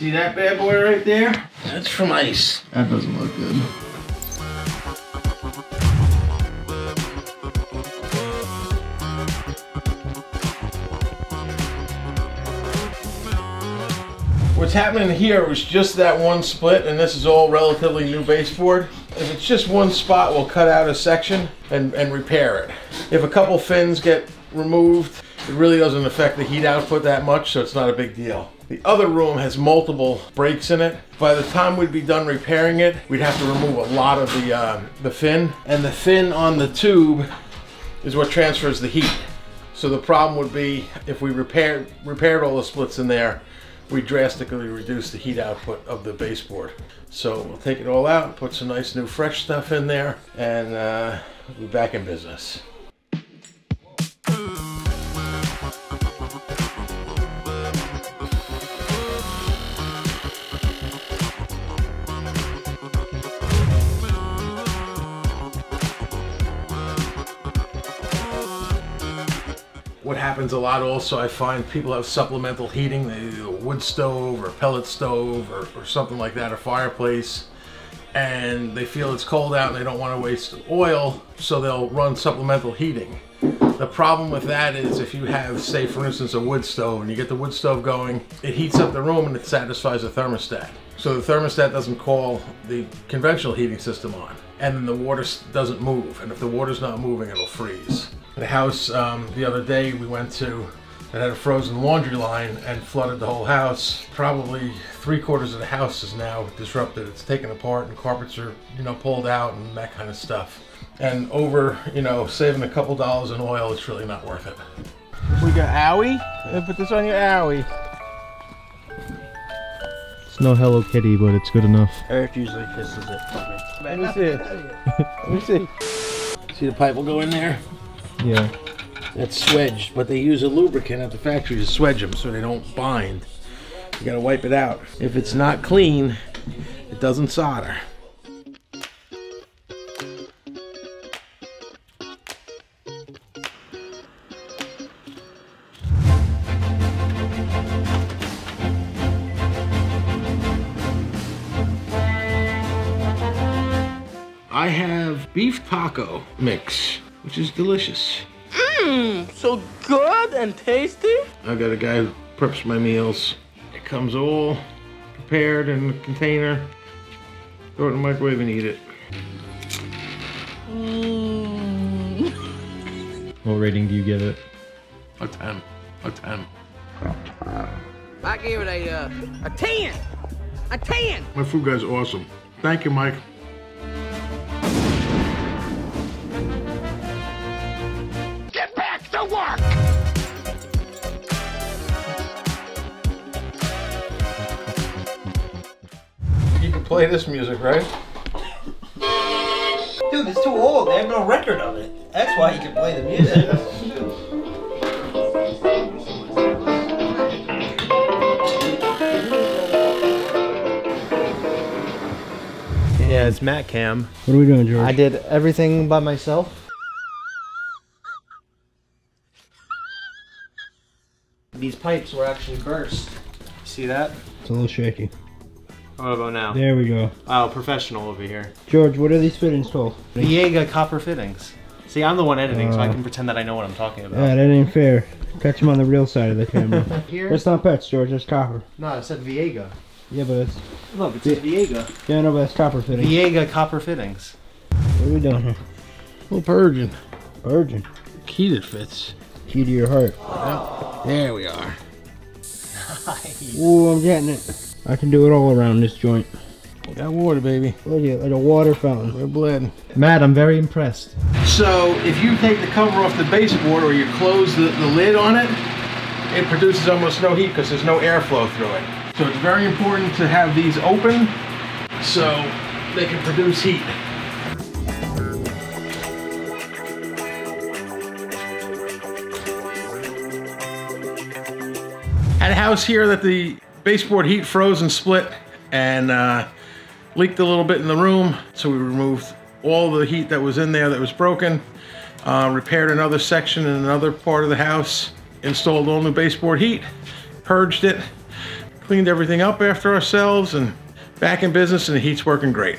See that bad boy right there? That's from ice. That doesn't look good. What's happening here was just that one split, and this is all relatively new baseboard. If it's just one spot, we'll cut out a section and repair it. If a couple fins get removed, it really doesn't affect the heat output that much, so it's not a big deal. The other room has multiple breaks in it. By the time we'd be done repairing it, we'd have to remove a lot of the fin, and the fin on the tube is what transfers the heat. So the problem would be if we repaired all the splits in there, we drastically reduce the heat output of the baseboard. So we'll take it all out, put some nice new fresh stuff in there, and we'll be back in business. What happens a lot also, I find people have supplemental heating. They do a wood stove or a pellet stove or something like that, or fireplace, and they feel it's cold out and they don't want to waste oil, so they'll run supplemental heating. The problem with that is if you have, say for instance, a wood stove, and you get the wood stove going, it heats up the room and it satisfies the thermostat. So the thermostat doesn't call the conventional heating system on, and then the water doesn't move, and if the water's not moving, it'll freeze. The house, the other day we went to, it had a frozen laundry line and flooded the whole house. Probably 3/4 of the house is now disrupted. It's taken apart and carpets are, you know, pulled out and that kind of stuff. And over, you know, saving a couple dollars in oil, it's really not worth it. We got owie. Put this on your owie. It's no Hello Kitty, but it's good enough. Eric usually kisses it for me. Let me see it. Let me see. See the pipe will go in there? Yeah. That's swedged, but they use a lubricant at the factory to swedge them so they don't bind. You gotta wipe it out. If it's not clean, it doesn't solder. I have beef taco mix, which is delicious. Mmm, so good and tasty. I got a guy who preps my meals. It comes all prepared in a container. Throw it in the microwave and eat it. Mm. What rating do you give it? A 10. A 10. I gave it a 10. A 10. My food guy's awesome. Thank you, Mike. Play this music, right? Dude, it's too old. They have no record of it. That's why you can play the music. Yeah, it's Matt Cam. What are we doing, George? I did everything by myself. These pipes were actually burst. See that? It's a little shaky. What about now? There we go. Oh, professional over here. George, what are these fittings called? Viega copper fittings. See, I'm the one editing, so I can pretend that I know what I'm talking about. Yeah, that ain't fair. Catch them on the real side of the camera. Here? That's not pets, George. That's copper. No, I said Viega. Yeah, but it's... Look, it says Viega. Yeah, no, but that's copper fittings. Viega copper fittings. What are we doing here? A little purging. Purging? Key that fits. Key to your heart. Oh. There we are. Nice. Ooh, I'm getting it. I can do it all around this joint. We got water, baby. Look at it, like a water fountain. We're bled. Matt, I'm very impressed. So, if you take the cover off the baseboard or you close the lid on it, it produces almost no heat because there's no airflow through it. So it's very important to have these open so they can produce heat. Had a house here that the baseboard heat froze and split and leaked a little bit in the room, so we removed all the heat that was in there that was broken, repaired another section in another part of the house, installed all new baseboard heat, purged it, cleaned everything up after ourselves and back in business, and the heat's working great.